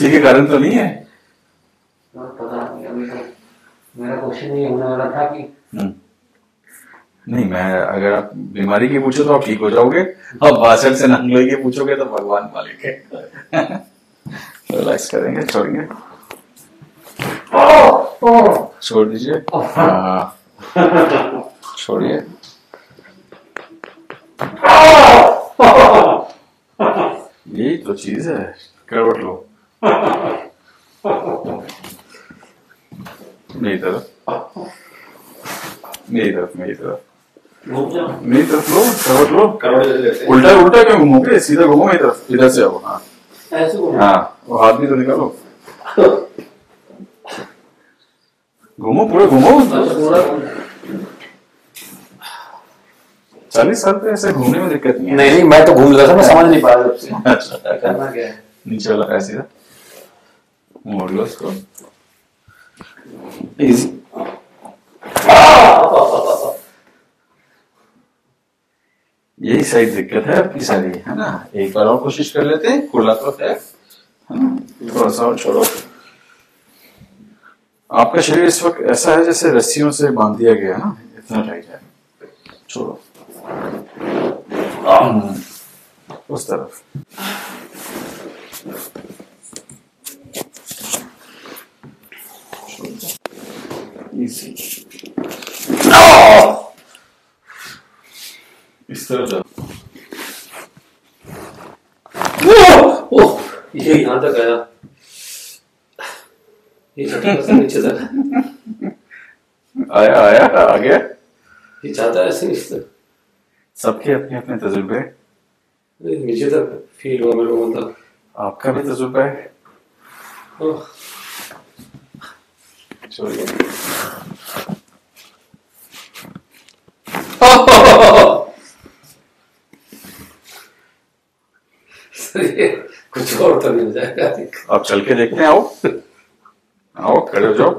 उसी के कारण तो नहीं है। पता नहीं, अभी मेरा क्वेश्चन ये होने वाला था कि नहीं, मैं अगर आप बीमारी की पूछो तो आप ठीक हो जाओगे, आप भाषण से नंगलोई की पूछोगे तो भगवान मालिक है। रिलैक्स करेंगे, छोड़ेंगे, छोड़ दीजिए, छोड़िए। यही तो चीज है, करवट लो। मेरी तरफ लो, करवट लो। उल्टा उल्टा क्यों घूमोगे, सीधा घूमो मेरी तरफ, इधर से आओ। हाँ हाँ, वो हाथ भी तो निकालो, घूमो, पूरे घूमो। 40 साल पे ऐसे घूमने में दिक्कत नहीं है। नहीं, मैं तो घूम रहा था, मैं समझ नहीं पा रहा था करना क्या है। नीचे वाला ऐसे था, मोड़ लो इसको, इजी। यही सही दिक्कत है आपकी सारी, है ना। एक बार और कोशिश कर लेते हैं, खुला तो है ना, थोड़ा सा और छोड़ो। आपका शरीर इस वक्त ऐसा है जैसे रस्सियों से बांध दिया गया है ना, इतना टाइट है। छोड़ो उस तरफ। इस तरफ ये यहां तक आया, नीचे तक आया, आया आ गया। ये चाहता है सबके अपने अपने तजुर्बे। मुझे तो फील हुआ मेरे को, मतलब आपका भी तजुर्बा है। कुछ और तो मिल जाएगा। आप चल के देखते हैं, आओ आओ, खड़े हो जाओ।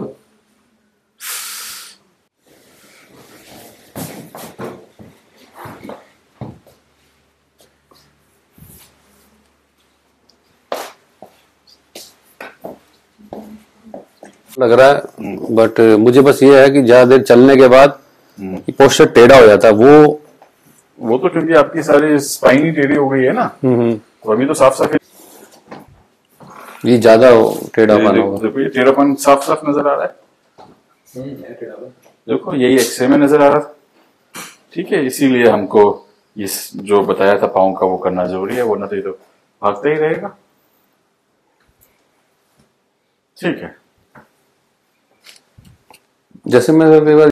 लग रहा है, बट मुझे बस ये है कि ज्यादा देर चलने के बाद पोस्चर टेढ़ा हो जाता है। वो तो क्योंकि आपकी सारी स्पाइन ही टेढ़ी हो गई है ना, तो अभी तो साफ साफ ये ज्यादा टेढ़ापन होगा। देखो ये टेढ़ापन साफ साफ नजर आ रहा है, देखो यही एक्सरे में नजर आ रहा था। ठीक है, इसीलिए हमको इस जो बताया था पाँव का वो करना जरूरी है, वरना तो ये तो भागता ही रहेगा। ठीक है, जैसे मैं